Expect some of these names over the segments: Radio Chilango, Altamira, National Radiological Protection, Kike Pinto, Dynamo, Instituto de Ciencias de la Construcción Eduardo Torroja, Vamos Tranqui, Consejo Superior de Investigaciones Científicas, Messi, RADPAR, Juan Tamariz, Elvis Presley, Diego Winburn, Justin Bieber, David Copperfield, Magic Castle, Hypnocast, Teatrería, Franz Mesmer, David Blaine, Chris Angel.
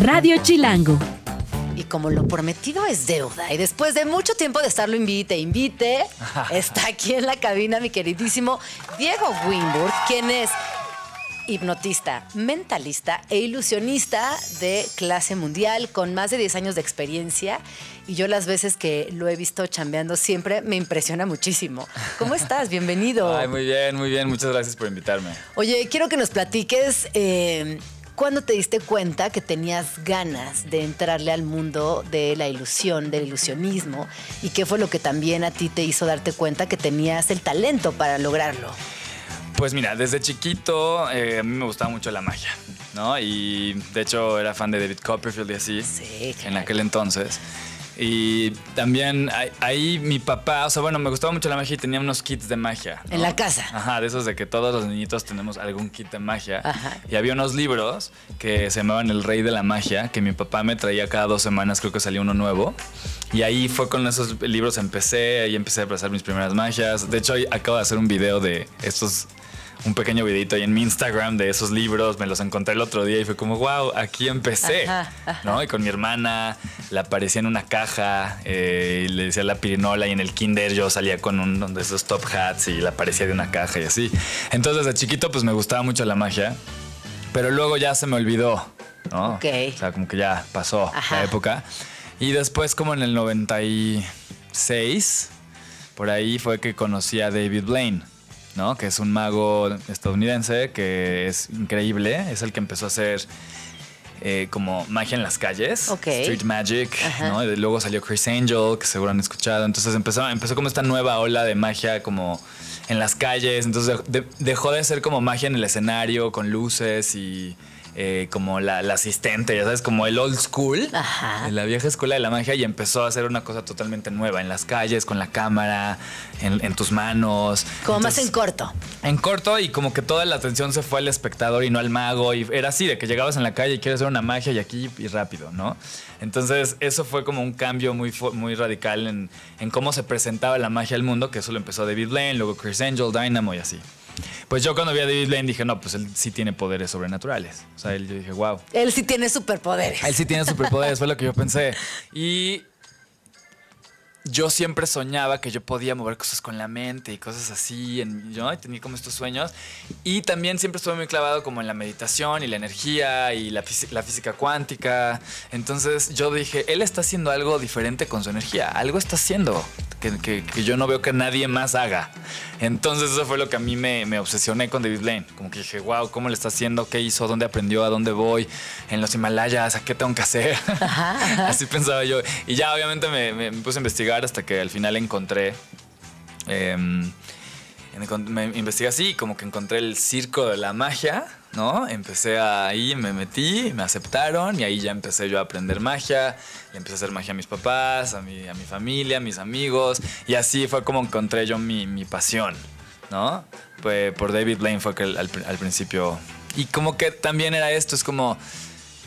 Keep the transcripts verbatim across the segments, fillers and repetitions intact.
Radio Chilango. Y como lo prometido es deuda, y después de mucho tiempo de estarlo invite, invite, está aquí en la cabina mi queridísimo Diego Winburn, quien es hipnotista, mentalista e ilusionista de clase mundial, con más de diez años de experiencia. Y yo las veces que lo he visto chambeando siempre me impresiona muchísimo. ¿Cómo estás? Bienvenido. Ay, muy bien, muy bien. Muchas gracias por invitarme. Oye, quiero que nos platiques... Eh, ¿Cuándo te diste cuenta que tenías ganas de entrarle al mundo de la ilusión, del ilusionismo? ¿Y qué fue lo que también a ti te hizo darte cuenta que tenías el talento para lograrlo? Pues mira, desde chiquito eh, a mí me gustaba mucho la magia, ¿no? Y de hecho era fan de David Copperfield y así, sí, claro, en aquel entonces. Y también ahí, ahí mi papá, o sea, bueno, me gustaba mucho la magia y tenía unos kits de magia, ¿no? En la casa. Ajá, de esos de que todos los niñitos tenemos algún kit de magia. Ajá. Y había unos libros que se llamaban El Rey de la Magia, que mi papá me traía cada dos semanas, creo que salía uno nuevo. Y ahí fue con esos libros empecé, y empecé a pasar mis primeras magias. De hecho, acabo de hacer un video de estos... un pequeño videito ahí en mi Instagram de esos libros, me los encontré el otro día y fue como, wow, aquí empecé, ajá, ajá, ¿no? Y con mi hermana, la aparecía en una caja, eh, y le decía la pirinola, y en el kinder yo salía con uno de esos top hats y la aparecía de una caja y así. Entonces, de chiquito, pues me gustaba mucho la magia, pero luego ya se me olvidó, ¿no? Okay. O sea, como que ya pasó, ajá, la época. Y después, como en el noventa y seis, por ahí fue que conocí a David Blaine, ¿no? Que es un mago estadounidense que es increíble. Es el que empezó a hacer eh, como magia en las calles, okay, street magic, ¿no? Y luego salió Chris Angel, que seguro han escuchado. Entonces empezó, empezó como esta nueva ola de magia como en las calles. Entonces de, dejó de ser como magia en el escenario con luces y eh, como la, la asistente, ya sabes, como el old school, ajá, la vieja escuela de la magia, y empezó a hacer una cosa totalmente nueva en las calles, con la cámara, En, en tus manos. Como entonces, más en corto. En corto, y como que toda la atención se fue al espectador y no al mago. Y era así, de que llegabas en la calle y quieres hacer una magia y aquí y rápido, ¿no? Entonces eso fue como un cambio muy, muy radical en, en cómo se presentaba la magia al mundo, que eso lo empezó David Blaine, luego Chris Angel, Dynamo y así. Pues yo cuando vi a David Blaine dije, no, pues él sí tiene poderes sobrenaturales. O sea, él, yo dije, wow. Él sí tiene superpoderes. Él sí tiene superpoderes, fue lo que yo pensé. Y... yo siempre soñaba que yo podía mover cosas con la mente y cosas así, ¿no? Y tenía como estos sueños. Y también siempre estuve muy clavado como en la meditación y la energía y la, la física cuántica. Entonces yo dije, él está haciendo algo diferente con su energía. Algo está haciendo que, que, que yo no veo que nadie más haga. Entonces eso fue lo que a mí me, me obsesioné con David Blaine. Como que dije, wow, ¿cómo le está haciendo? ¿Qué hizo? ¿Dónde aprendió? ¿A dónde voy? ¿En los Himalayas? ¿A qué tengo que hacer? Ajá, ajá. Así pensaba yo. Y ya obviamente me, me, me puse a investigar hasta que al final encontré, eh, me investigué así, como que encontré el circo de la magia, ¿no? Empecé ahí, me metí, me aceptaron y ahí ya empecé yo a aprender magia. Le empecé a hacer magia a mis papás, a mi, a mi familia, a mis amigos, y así fue como encontré yo mi, mi pasión, ¿no? Pues por David Blaine fue que al, al principio... Y como que también era esto, es como...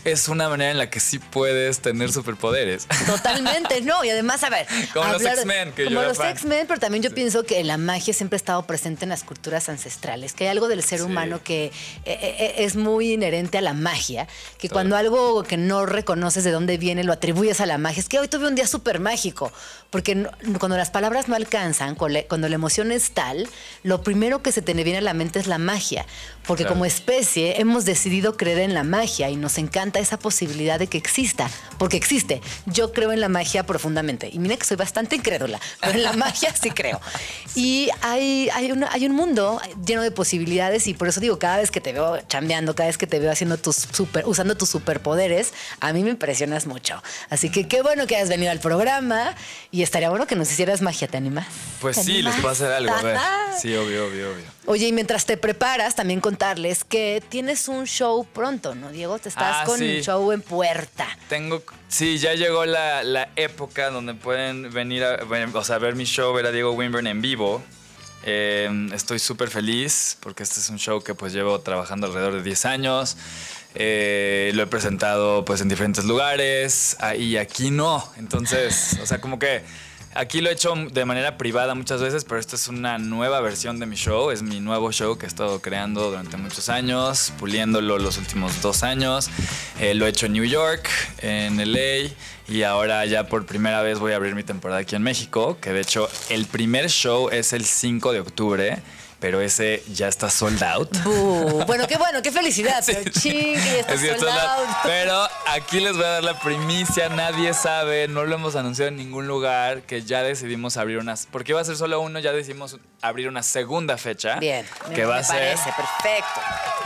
es una manera en la que sí puedes tener superpoderes. Totalmente, no. Y además, a ver... como hablar, los X-Men, que como yo Como los X-Men, pero también yo sí pienso que la magia siempre ha estado presente en las culturas ancestrales, que hay algo del ser sí. humano que es muy inherente a la magia, que todo, cuando algo que no reconoces de dónde viene lo atribuyes a la magia. Es que hoy tuve un día súper mágico, porque no, cuando las palabras no alcanzan, cuando la emoción es tal, lo primero que se te viene a la mente es la magia, porque claro, como especie hemos decidido creer en la magia y nos encanta esa posibilidad de que exista, porque existe. Yo creo en la magia profundamente. Y mira que soy bastante incrédula, pero en la magia sí creo. Y hay, hay, una, hay un mundo lleno de posibilidades, y por eso digo, cada vez que te veo chambeando, cada vez que te veo haciendo tus super, usando tus superpoderes, a mí me impresionas mucho. Así que qué bueno que hayas venido al programa, y estaría bueno que nos hicieras magia. ¿Te animas? Pues ¿Te sí, animas? Les puedo hacer algo. A ver. Sí, obvio, obvio, obvio. Oye, y mientras te preparas, también contarles que tienes un show pronto, ¿no, Diego? Te estás ah, con sí. un show en puerta. Tengo, sí, ya llegó la, la época donde pueden venir a, o sea, ver mi show, ver a Diego Winburn en vivo. Eh, estoy súper feliz porque este es un show que pues llevo trabajando alrededor de diez años. Eh, lo he presentado pues en diferentes lugares, ah, y aquí no. Entonces, o sea, como que... Aquí lo he hecho de manera privada muchas veces, pero esta es una nueva versión de mi show. Es mi nuevo show que he estado creando durante muchos años, puliéndolo los últimos dos años. Eh, lo he hecho en New York, en L A, y ahora ya por primera vez voy a abrir mi temporada aquí en México, que de hecho el primer show es el cinco de octubre. Pero ese ya está sold out. Uh, bueno, qué bueno, qué felicidad. Sí. Pero ching, ya está sí, sold out. Pero aquí les voy a dar la primicia. Nadie sabe, no lo hemos anunciado en ningún lugar, que ya decidimos abrir unas... Porque iba a ser solo uno, ya decidimos abrir una segunda fecha. Bien, que va a ser... parece perfecto.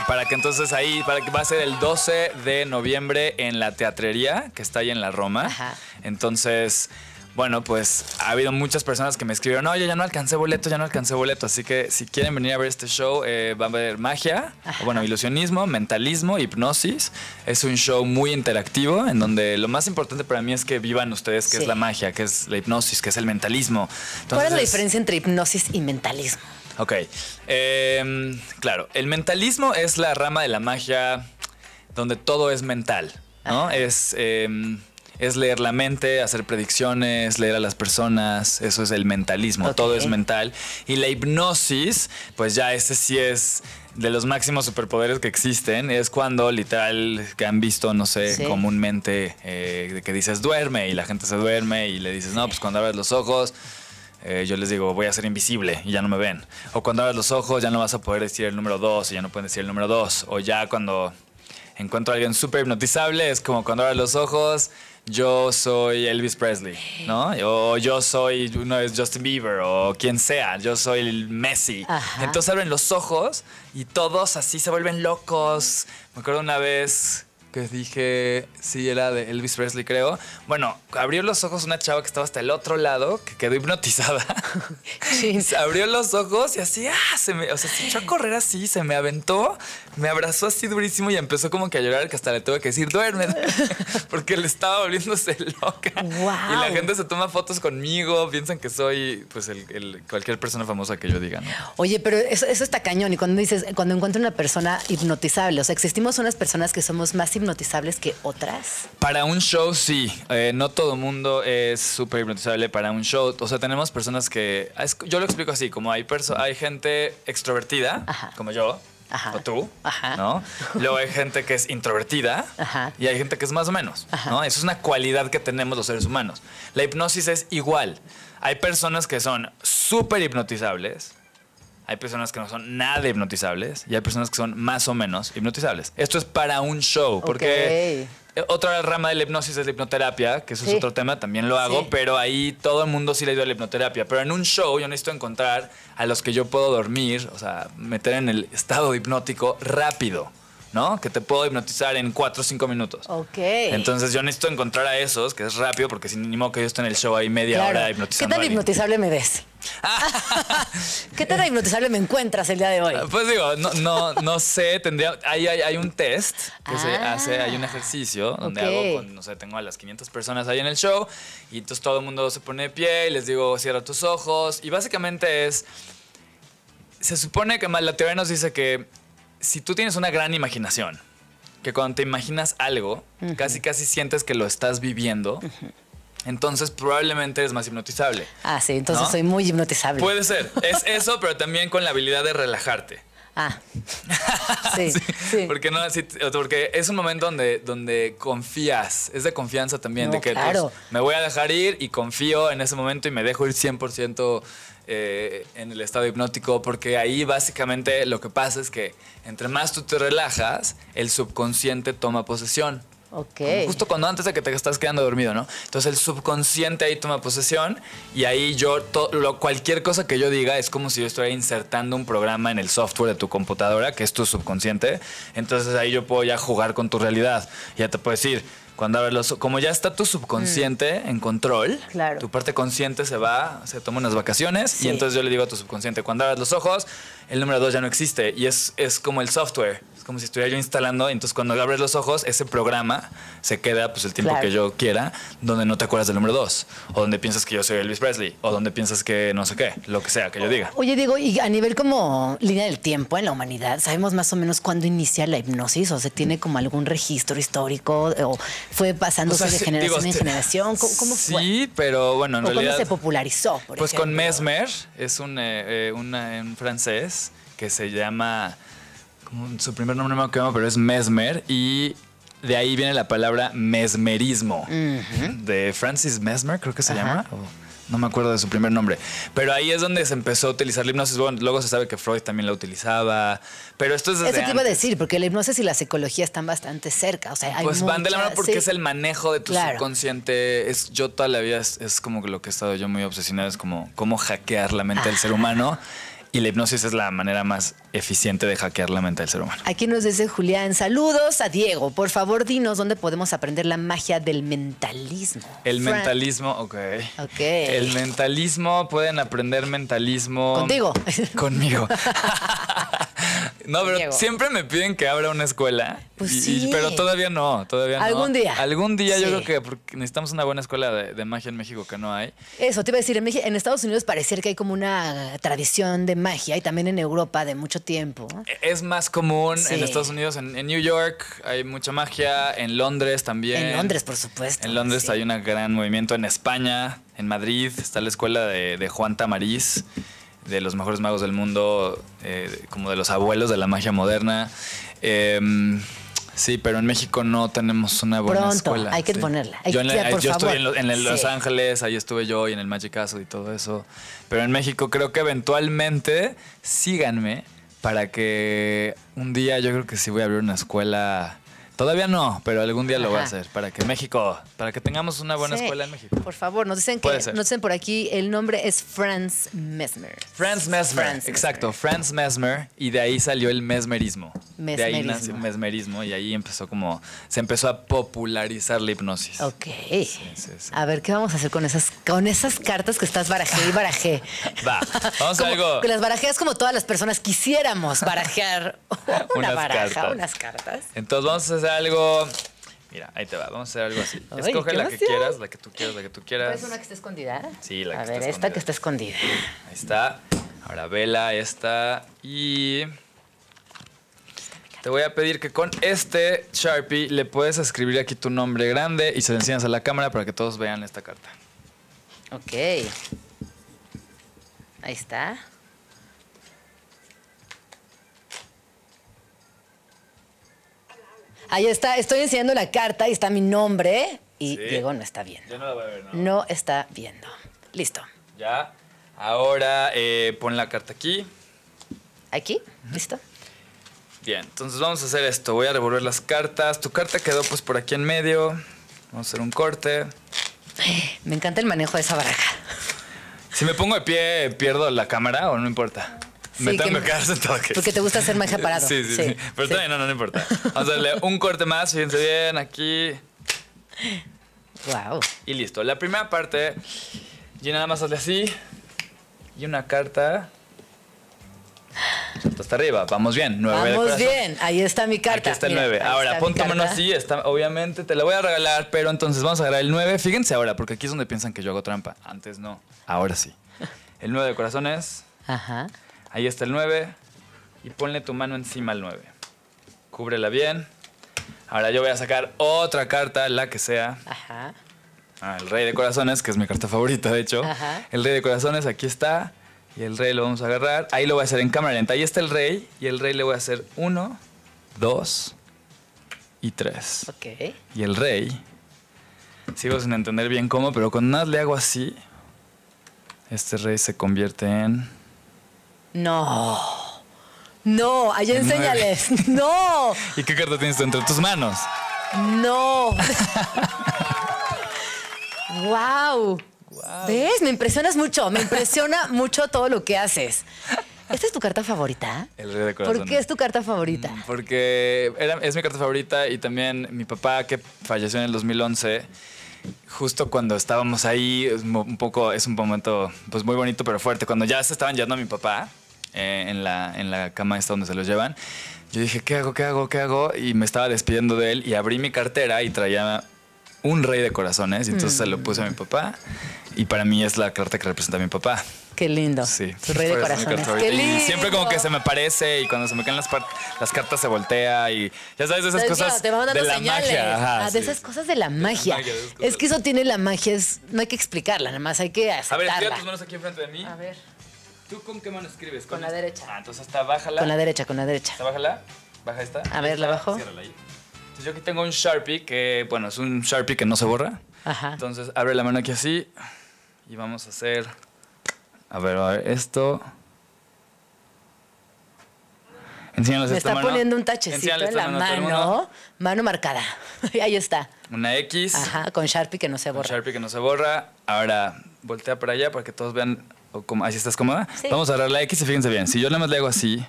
Para que entonces ahí, para que va a ser el doce de noviembre en la Teatrería, que está ahí en la Roma. Ajá. Entonces... Bueno, pues ha habido muchas personas que me escribieron, oye, ya no alcancé boleto, ya no alcancé boleto. Así que si quieren venir a ver este show, eh, va a haber magia, o, bueno, ilusionismo, mentalismo, hipnosis. Es un show muy interactivo en donde lo más importante para mí es que vivan ustedes qué sí. es la magia, qué es la hipnosis, qué es el mentalismo. Entonces, ¿cuál es la diferencia entre hipnosis y mentalismo? Ok, eh, claro, el mentalismo es la rama de la magia donde todo es mental, ¿no? Ajá. Es... Eh, Es leer la mente, hacer predicciones, leer a las personas. Eso es el mentalismo. Okay. Todo es mental. Y la hipnosis, pues ya ese sí es de los máximos superpoderes que existen. Es cuando, literal, que han visto, no sé, sí. comúnmente, eh, que dices duerme y la gente se duerme y le dices, no, pues cuando abres los ojos... Eh, yo les digo, voy a ser invisible y ya no me ven. O cuando abres los ojos ya no vas a poder decir el número dos y ya no pueden decir el número dos. O ya cuando... encuentro a alguien súper hipnotizable, es como cuando abres los ojos, yo soy Elvis Presley, ¿no? O yo soy, uno es Justin Bieber, o quien sea, yo soy el Messi. Ajá. Entonces abren los ojos y todos así se vuelven locos. Me acuerdo una vez que dije, sí, era de Elvis Presley, creo. Bueno, abrió los ojos una chava que estaba hasta el otro lado, que quedó hipnotizada. Sí. Abrió los ojos y así, ah, se me, o sea, se echó a correr así, se me aventó, me abrazó así durísimo y empezó como que a llorar, que hasta le tuve que decir, duerme, porque le estaba volviéndose loca. Wow. Y la gente se toma fotos conmigo, piensan que soy, pues, el, el, cualquier persona famosa que yo diga, ¿no? Oye, pero eso, eso está cañón. Y cuando dices, cuando encuentro una persona hipnotizable, o sea, existimos unas personas que somos más hipnotizables. ¿Hipnotizables que otras? Para un show, sí. Eh, no todo mundo es súper hipnotizable para un show. O sea, tenemos personas que... Es, yo lo explico así, como hay, perso- hay gente extrovertida, ajá, como yo, ajá, o tú, ajá, ¿no? Luego hay gente que es introvertida, ajá, y hay gente que es más o menos, ajá, ¿no? Eso es una cualidad que tenemos los seres humanos. La hipnosis es igual. Hay personas que son súper hipnotizables, hay personas que no son nada hipnotizables y hay personas que son más o menos hipnotizables. Esto es para un show, porque okay, otra rama de la hipnosis es la hipnoterapia, que eso sí. es otro tema, también lo hago, sí. pero ahí todo el mundo sí le dio a la hipnoterapia. Pero en un show yo necesito encontrar a los que yo puedo dormir, o sea, meter en el estado hipnótico rápido, ¿no? Que te puedo hipnotizar en cuatro o cinco minutos. Ok. Entonces yo necesito encontrar a esos, que es rápido, porque si ni modo que yo esté en el show ahí media claro. hora hipnotizando. ¿Qué tan hipnotizable me ves? ¿Qué tan hipnotizable me encuentras el día de hoy? Pues digo, no, no, no sé, tendría... Hay, hay, hay un test que ah, se hace, hay un ejercicio donde okay. hago con, no sé, tengo a las quinientas personas ahí en el show y entonces todo el mundo se pone de pie y les digo, cierra tus ojos. Y básicamente es... Se supone que más la teoría nos dice que si tú tienes una gran imaginación, que cuando te imaginas algo, uh-huh, casi casi sientes que lo estás viviendo... Uh-huh. Entonces probablemente eres más hipnotizable. Ah, sí, entonces ¿no? soy muy hipnotizable. Puede ser, es eso, pero también con la habilidad de relajarte. Ah, sí, sí, sí. Porque, no, sí, porque es un momento donde, donde confías, es de confianza también, no, de que claro. pues, me voy a dejar ir y confío en ese momento y me dejo ir cien por ciento eh, en el estado hipnótico, porque ahí básicamente lo que pasa es que entre más tú te relajas, el subconsciente toma posesión. Okay. Justo cuando antes de que te estás quedando dormido, ¿no? Entonces el subconsciente ahí toma posesión y ahí yo, to, lo, cualquier cosa que yo diga es como si yo estuviera insertando un programa en el software de tu computadora, que es tu subconsciente. Entonces ahí yo puedo ya jugar con tu realidad. Ya te puedo decir, cuando abres los, como ya está tu subconsciente mm. en control, claro. tu parte consciente se va, se toma unas vacaciones sí. y entonces yo le digo a tu subconsciente, cuando abres los ojos, el número dos ya no existe y es, es como el software. como si estuviera yo instalando. Entonces cuando abres los ojos, ese programa se queda pues el tiempo claro. que yo quiera, donde no te acuerdas del número dos, o donde piensas que yo soy Elvis Presley, o donde piensas que no sé qué, lo que sea que yo diga. Oye, Diego, y a nivel como línea del tiempo en la humanidad, ¿sabemos más o menos cuándo inicia la hipnosis? ¿O se tiene como algún registro histórico? ¿O fue pasándose o sea, de generación digo, en generación? ¿Cómo, cómo sí, fue? Sí, pero bueno, en ¿O realidad... ¿Cómo se popularizó, por Pues ejemplo? Con Mesmer, es un, eh, una, un francés que se llama... Como su primer nombre no me acuerdo, pero es Mesmer, y de ahí viene la palabra mesmerismo, uh-huh. de Francis Mesmer, creo que se uh-huh. llama, o, no me acuerdo de su primer nombre, pero ahí es donde se empezó a utilizar la hipnosis. Bueno, luego se sabe que Freud también la utilizaba, pero esto es desde Eso te antes. iba a decir, porque la hipnosis y la psicología están bastante cerca, o sea, hay Pues mucha, van de la mano porque sí. es el manejo de tu claro. subconsciente. Es, yo toda la vida, es, es como lo que he estado yo muy obsesionado, es como cómo hackear la mente Ajá. del ser humano. Y la hipnosis es la manera más eficiente de hackear la mente del ser humano. Aquí nos dice Julián, saludos a Diego. Por favor, dinos dónde podemos aprender la magia del mentalismo. El Frank. mentalismo, ok. Ok. El mentalismo, pueden aprender mentalismo... ¿Contigo? Conmigo. No, pero Diego. siempre me piden que abra una escuela. Pues y, sí. y, pero todavía no, todavía no. Algún día. Algún día sí. yo creo que necesitamos una buena escuela de, de magia en México, que no hay. Eso, te iba a decir, en, México, en Estados Unidos pareciera que hay como una tradición de magia, y también en Europa de mucho tiempo. Es más común sí. en Estados Unidos, en, en New York hay mucha magia, en Londres también. En Londres, por supuesto. En Londres sí. hay un gran movimiento, en España, en Madrid, está la escuela de, de Juan Tamariz, de los mejores magos del mundo, eh, como de los abuelos de la magia moderna. Eh, sí, pero en México no tenemos una buena Pronto, escuela. Hay que sí. ponerla. Hay yo en la, tía, por yo favor. estuve en, en Los sí. Ángeles, ahí estuve yo, y en el Magic Castle y todo eso. Pero en México creo que eventualmente síganme para que un día yo creo que sí voy a abrir una escuela... Todavía no, pero algún día lo voy a hacer, para que México, para que tengamos una buena sí. escuela en México. Por favor, nos dicen que nos dicen por aquí, el nombre es Franz Mesmer. Franz Mesmer, Franz exacto, Mesmer. Franz Mesmer, y de ahí salió el mesmerismo. mesmerismo. De ahí nació el mesmerismo, y ahí empezó como, se empezó a popularizar la hipnosis. Ok. Sí, sí, sí. A ver, ¿qué vamos a hacer con esas, con esas cartas que estás barajé y barajé? Va, vamos como, a algo. Que las barajeas como todas las personas quisiéramos barajear una unas baraja, cartas. unas cartas. Entonces vamos a hacer algo, mira, ahí te va, vamos a hacer algo así. Ay, escoge la emoción. que quieras, la que tú quieras, la que tú quieras. ¿Es una que está escondida? Sí, la a que ver, está escondida. A ver, esta que está escondida. Ahí está. Ahora vela esta y te voy a pedir que con este Sharpie le puedes escribir aquí tu nombre grande y se lo enseñas a la cámara para que todos vean esta carta. Ok. Ahí está. Ahí está, estoy enseñando la carta y está mi nombre y sí. Diego no está viendo. Yo no la voy a ver, no. No está viendo. Listo. Ya. Ahora eh, pon la carta aquí. ¿Aquí? ¿Listo? Bien, entonces vamos a hacer esto. Voy a revolver las cartas. Tu carta quedó pues por aquí en medio. Vamos a hacer un corte. Me encanta el manejo de esa baraja. Si me pongo de pie, ¿pierdo la cámara o no importa? Sí, me tengo que quedar sentado. Porque te gusta hacer magia parado. Sí, sí, sí. sí. Pero sí. también no, no, no importa. Vamos a darle un corte más, fíjense bien, aquí. Wow. Y listo. La primera parte, yo nada más hazle así. Y una carta. Hasta arriba. Vamos bien. nueve Vamos bien. Ahí está mi carta. Aquí está el Mira, nueve. Ahora, pon tu mano así. Está, obviamente te la voy a regalar, pero entonces vamos a agarrar el nueve. Fíjense ahora, porque aquí es donde piensan que yo hago trampa. Antes no. Ahora sí. El nueve de corazones. Ajá. Ahí está el nueve y ponle tu mano encima al nueve. Cúbrela bien. Ahora yo voy a sacar otra carta, la que sea. Ajá. Ah, el Rey de Corazones, que es mi carta favorita, de hecho. Ajá. El Rey de Corazones, aquí está. Y el Rey lo vamos a agarrar. Ahí lo voy a hacer en cámara lenta. Ahí está el Rey y el Rey le voy a hacer uno, dos y tres. Ok. Y el Rey, sigo sin entender bien cómo, pero cuando nada le hago así, este Rey se convierte en... No, no, ahí enséñales, nueve. No. ¿Y qué carta tienes tú entre tus manos? No. Wow. wow. ¿Ves? Me impresionas mucho, me impresiona mucho todo lo que haces. ¿Esta es tu carta favorita? El Rey de Corazones. ¿Por qué es tu carta favorita? Porque era, es mi carta favorita, y también mi papá, que falleció en el dos mil once... Justo cuando estábamos ahí, un poco, es un momento pues muy bonito pero fuerte. Cuando ya se estaban yendo a mi papá, eh, en, la, en la cama esta donde se los llevan. Yo dije, ¿qué hago, qué hago, qué hago? Y me estaba despidiendo de él y abrí mi cartera y traía un rey de corazones. Y entonces mm. se lo puse a mi papá y para mí es la carta que representa a mi papá. Qué lindo. Sí. Su rey de corazones. Qué lindo. Y siempre como que se me parece y cuando se me caen las, las cartas se voltea y ya sabes, esas Entonces, cosas claro, de la señales. magia. Ajá, ah, de sí. esas cosas de la magia. De la magia de es que eso tiene la magia, es, no hay que explicarla, nada más hay que aceptarla. A ver, tira tus manos aquí enfrente de mí. A ver. ¿Tú con qué mano escribes? Con, con la esta? derecha. Ah, entonces hasta bájala. Con la derecha, con la derecha. Hasta bájala. Baja esta. A ver, la bajo. Ciérrala ahí. Entonces yo aquí tengo un Sharpie que, bueno, es un Sharpie que no se borra. Ajá. Entonces abre la mano aquí así y vamos a hacer... A ver, a ver, esto. Enséñanos esta mano. Me está poniendo un tachecito en la mano. Mano marcada. Ahí está. Una X. Ajá, con Sharpie que no se borra. Con Sharpie que no se borra. Ahora, voltea para allá para que todos vean. ¿Así estás cómoda? Sí. Vamos a agarrar la X y fíjense bien. Si yo nada más le hago así,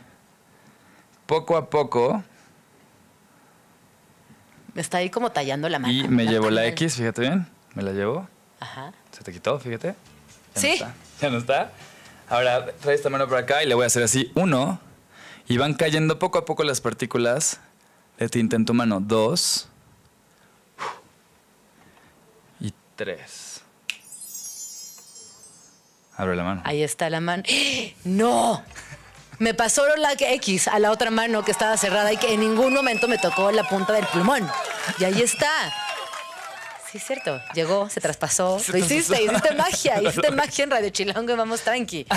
poco a poco... Me está ahí como tallando la mano. Y me llevo la X, fíjate bien. Me la llevo. Ajá. Se te quitó, fíjate. Sí. Ya no está. Ahora trae esta mano por acá y le voy a hacer así. Uno. Y van cayendo poco a poco las partículas de tinta en tu mano. Dos. Y tres. Abre la mano. Ahí está la mano. ¡No! Me pasó la X a la otra mano que estaba cerrada y que en ningún momento me tocó la punta del plumón. Y ahí está. Sí, es cierto. Llegó, se traspasó. Se lo hiciste, traspasó. hiciste magia. Hiciste magia en Radio Chilango y Vamos Tranqui.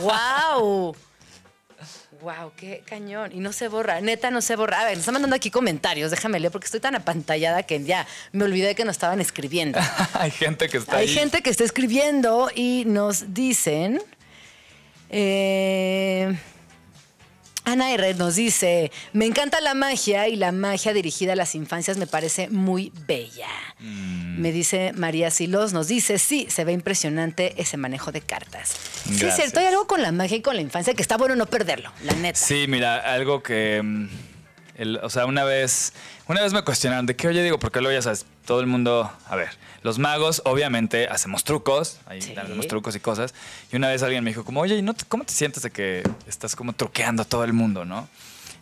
¡Wow! ¡Wow! ¡Qué cañón! Y no se borra. Neta, no se borra. A ver, nos están mandando aquí comentarios. Déjame leer porque estoy tan apantallada que ya me olvidé que nos estaban escribiendo. Hay gente que está Hay ahí. gente que está escribiendo y nos dicen... Eh... Ana R. nos dice, me encanta la magia y la magia dirigida a las infancias me parece muy bella. Mm. Me dice María Silos, nos dice, sí, se ve impresionante ese manejo de cartas. Gracias. Sí, es cierto, hay algo con la magia y con la infancia que está bueno no perderlo, la neta. Sí, mira, algo que, el, o sea, una vez, una vez me cuestionaron, ¿de qué oye digo? Porque luego ya sabes, todo el mundo, a ver, los magos obviamente hacemos trucos, ahí sí. hacemos trucos y cosas. Y una vez alguien me dijo como, oye, ¿no te, ¿cómo te sientes de que estás como truqueando a todo el mundo, no?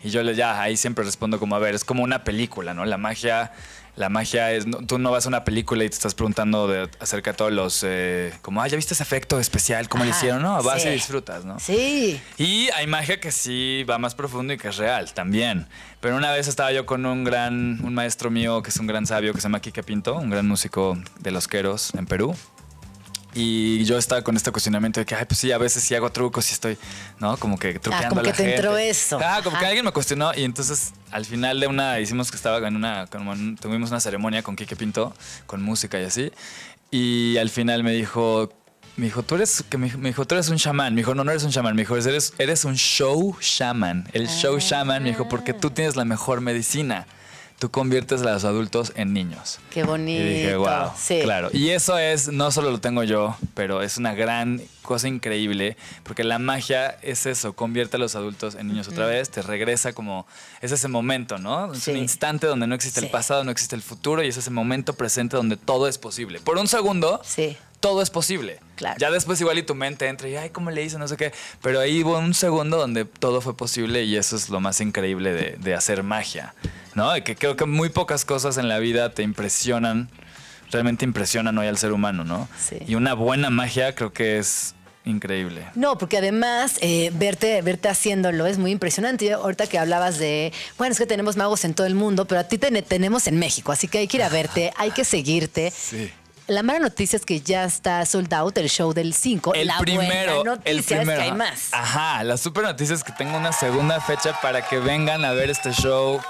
Y yo le ya ahí siempre respondo como, a ver, es como una película, ¿no? La magia, la magia es, no, tú no vas a una película y te estás preguntando de, acerca de todos los, eh, como, ah, ¿ya viste ese efecto especial? ¿Cómo Ajá, le hicieron? No, vas sí. y disfrutas, ¿no? Sí. Y hay magia que sí va más profundo y que es real también. Pero una vez estaba yo con un gran, un maestro mío que es un gran sabio que se llama Kike Pinto, un gran músico de los queros en Perú. Y yo estaba con este cuestionamiento de que, ay, pues sí, a veces sí hago trucos y estoy, ¿no? Como que truqueando ah, como a la gente. Como que te entró eso. Ah, como Ajá. que alguien me cuestionó. Y entonces, al final de una, hicimos que estaba en una, con, tuvimos una ceremonia con Kike Pinto, con música y así. Y al final me dijo, me dijo, tú eres, que me, me dijo, tú eres un chamán. Me dijo, no, no eres un chamán. Me dijo, eres, eres un show shaman. El show ah. shaman, me dijo, porque tú tienes la mejor medicina. Tú conviertes a los adultos en niños. Qué bonito. Y dije, wow, sí. claro. Y eso es, no solo lo tengo yo, pero es una gran cosa increíble, porque la magia es eso, convierte a los adultos en niños mm. otra vez, te regresa como, es ese momento, ¿no? Es sí. un instante donde no existe sí. el pasado, no existe el futuro, y es ese momento presente donde todo es posible. Por un segundo, sí. todo es posible. Claro. Ya después igual y tu mente entra y, ay, ¿cómo le hice? No sé qué. Pero ahí hubo un segundo donde todo fue posible y eso es lo más increíble de, de hacer magia. ¿No? Que creo que muy pocas cosas en la vida te impresionan, realmente impresionan hoy al ser humano, ¿no? Sí. Y una buena magia creo que es increíble. No, porque además eh, verte, verte haciéndolo es muy impresionante. Yo, ahorita que hablabas de, bueno, es que tenemos magos en todo el mundo, pero a ti te tenemos en México, así que hay que ir a verte, hay que seguirte. Sí. La mala noticia es que ya está sold out el show del cinco. El la primero, buena noticia el primero. es que hay más. Ajá, la super noticia es que tengo una segunda fecha para que vengan a ver este show.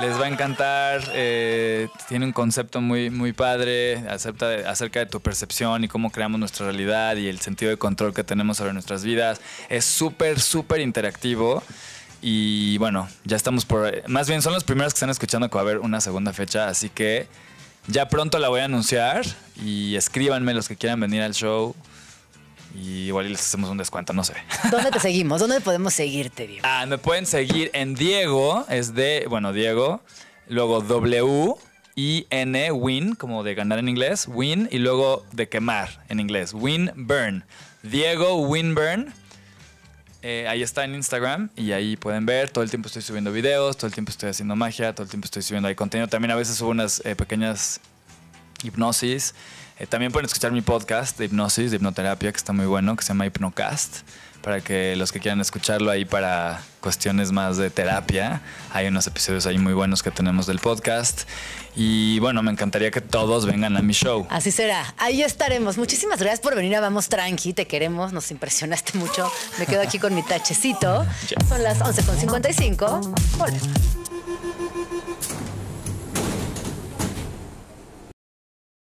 Les va a encantar, eh, tiene un concepto muy, muy padre acerca de, acerca de tu percepción y cómo creamos nuestra realidad y el sentido de control que tenemos sobre nuestras vidas. Es súper, súper interactivo y bueno, ya estamos por... Más bien son los primeros que están escuchando que va a haber una segunda fecha, así que ya pronto la voy a anunciar y escríbanme los que quieran venir al show. Y igual les hacemos un descuento, no sé. ¿Dónde te seguimos? ¿Dónde podemos seguirte, Diego? Ah, me pueden seguir en Diego, es de, bueno, Diego, luego W I N, win, como de ganar en inglés, win, y luego de quemar en inglés, Winburn. Diego Winburn Eh, ahí está en Instagram y ahí pueden ver. Todo el tiempo estoy subiendo videos, todo el tiempo estoy haciendo magia, todo el tiempo estoy subiendo ahí contenido. También a veces subo unas eh, pequeñas hipnosis. Eh, también pueden escuchar mi podcast de hipnosis, de hipnoterapia, que está muy bueno, que se llama Hypnocast. Para que los que quieran escucharlo ahí para cuestiones más de terapia, hay unos episodios ahí muy buenos que tenemos del podcast. Y bueno, me encantaría que todos vengan a mi show. Así será, ahí estaremos. Muchísimas gracias por venir a Vamos Tranqui, te queremos, nos impresionaste mucho. Me quedo aquí con mi tachecito. Yes. Son las once con cincuenta y cinco. Volvemos.